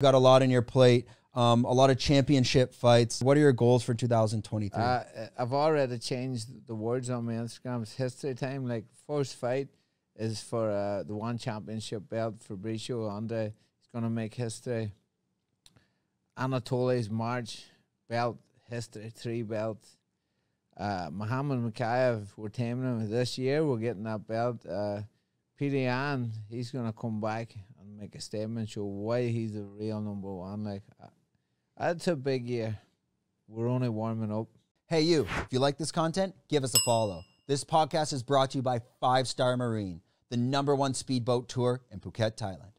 Got a lot on your plate, a lot of championship fights. What are your goals for 2023? I've already changed the words on my Instagram. It's history time. Like, first fight is for the one championship belt. Fabricio Andrade is going to make history. Anatoly's March belt, history, 3 belt. Muhammad Mokaev, we're taming him this year. We're getting that belt. Petr Yan, he's going to come back and make a statement, show why he's the real #1. Like, that's a big year. We're only warming up. Hey, you, if you like this content, give us a follow. This podcast is brought to you by Five Star Marine, the #1 speedboat tour in Phuket, Thailand.